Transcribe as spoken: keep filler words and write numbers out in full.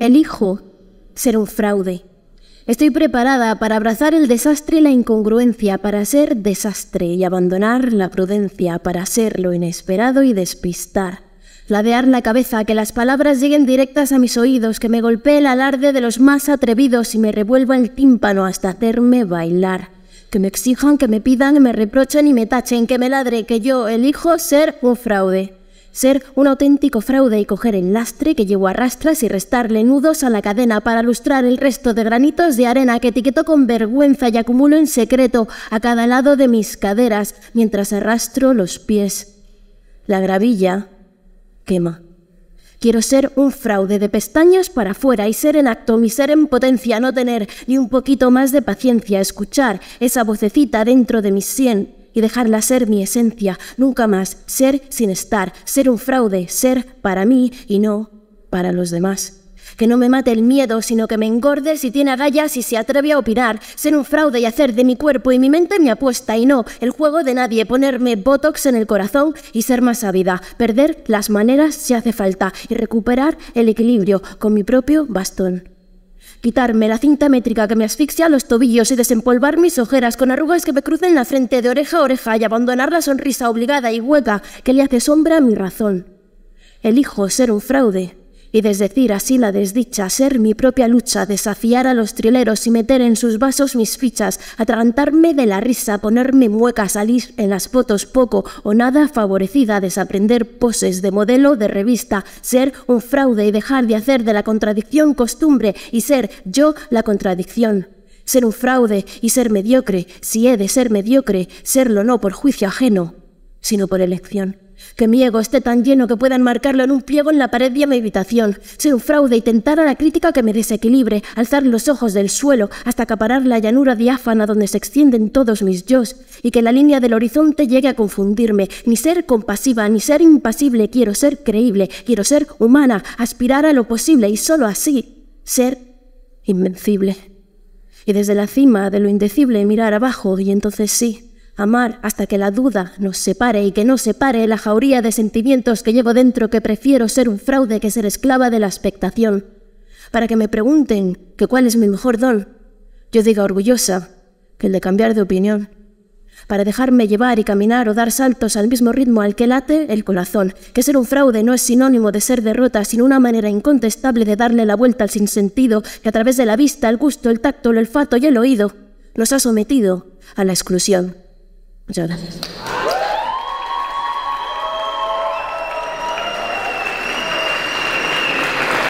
Elijo ser un fraude. Estoy preparada para abrazar el desastre y la incongruencia, para ser desastre, y abandonar la prudencia, para ser lo inesperado y despistar. Ladear la cabeza, que las palabras lleguen directas a mis oídos, que me golpee el alarde de los más atrevidos y me revuelva el tímpano hasta hacerme bailar. Que me exijan, que me pidan, me reprochen y me tachen, que me ladre, que yo elijo ser un fraude. Ser un auténtico fraude y coger el lastre que llevo a rastras y restarle nudos a la cadena para lustrar el resto de granitos de arena que etiqueto con vergüenza y acumulo en secreto a cada lado de mis caderas mientras arrastro los pies. La gravilla quema. Quiero ser un fraude de pestañas para afuera y ser en acto, mi ser en potencia, no tener ni un poquito más de paciencia, escuchar esa vocecita dentro de mi sien y dejarla ser mi esencia, nunca más ser sin estar, ser un fraude, ser para mí y no para los demás. Que no me mate el miedo, sino que me engorde si tiene agallas y se atreve a opinar, ser un fraude y hacer de mi cuerpo y mi mente mi apuesta y no el juego de nadie, ponerme botox en el corazón y ser más sabida, perder las maneras si hace falta y recuperar el equilibrio con mi propio bastón. Quitarme la cinta métrica que me asfixia los tobillos y desempolvar mis ojeras con arrugas que me crucen la frente de oreja a oreja y abandonar la sonrisa obligada y hueca que le hace sombra a mi razón. Elijo ser un fraude y desdecir así la desdicha, ser mi propia lucha, desafiar a los trileros y meter en sus vasos mis fichas, atragantarme de la risa, ponerme mueca, salir en las fotos poco o nada favorecida, desaprender poses de modelo de revista, ser un fraude y dejar de hacer de la contradicción costumbre y ser yo la contradicción. Ser un fraude y ser mediocre, si he de ser mediocre, serlo no por juicio ajeno, sino por elección. Que mi ego esté tan lleno que puedan marcarlo en un pliego en la pared de mi habitación. Ser un fraude y tentar a la crítica que me desequilibre, alzar los ojos del suelo hasta acaparar la llanura diáfana donde se extienden todos mis yos y que la línea del horizonte llegue a confundirme. Ni ser compasiva, ni ser impasible, quiero ser creíble, quiero ser humana, aspirar a lo posible y solo así ser invencible. Y desde la cima de lo indecible mirar abajo y entonces sí, amar hasta que la duda nos separe y que no separe la jauría de sentimientos que llevo dentro, que prefiero ser un fraude que ser esclava de la expectación. Para que me pregunten que cuál es mi mejor don, yo diga orgullosa que el de cambiar de opinión. Para dejarme llevar y caminar o dar saltos al mismo ritmo al que late el corazón, que ser un fraude no es sinónimo de ser derrota, sino una manera incontestable de darle la vuelta al sinsentido que a través de la vista, el gusto, el tacto, el olfato y el oído nos ha sometido a la exclusión. Muchas gracias.